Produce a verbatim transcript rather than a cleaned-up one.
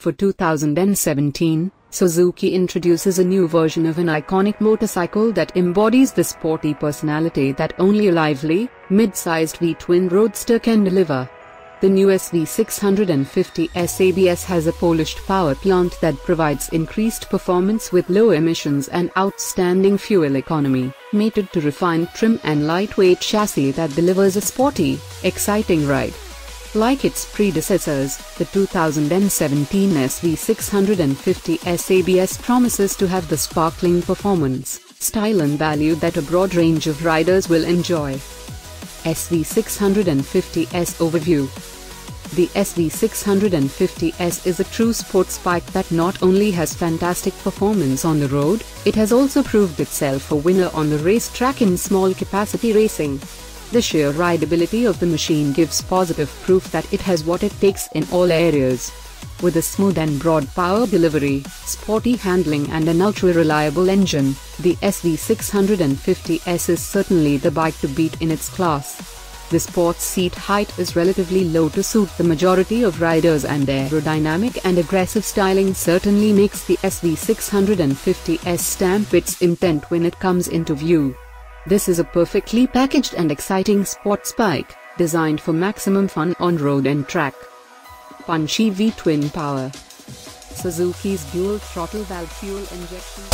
For two thousand seventeen, Suzuki introduces a new version of an iconic motorcycle that embodies the sporty personality that only a lively, mid-sized V-twin roadster can deliver. The new S V six fifty S A B S has a polished power plant that provides increased performance with low emissions and outstanding fuel economy, mated to refined trim and lightweight chassis that delivers a sporty, exciting ride. Like its predecessors, the two thousand seventeen S V six fifty S A B S promises to have the sparkling performance, style and value that a broad range of riders will enjoy. S V six fifty S Overview. The S V six fifty S is a true sports bike that not only has fantastic performance on the road, it has also proved itself a winner on the racetrack in small capacity racing. The sheer rideability of the machine gives positive proof that it has what it takes in all areas. With a smooth and broad power delivery, sporty handling and an ultra-reliable engine, the S V six fifty S is certainly the bike to beat in its class. The sports seat height is relatively low to suit the majority of riders, and their aerodynamic and aggressive styling certainly makes the S V six fifty S stamp its intent when it comes into view. This is a perfectly packaged and exciting sports bike, designed for maximum fun on road and track. Punchy V-twin power. Suzuki's dual throttle valve fuel injection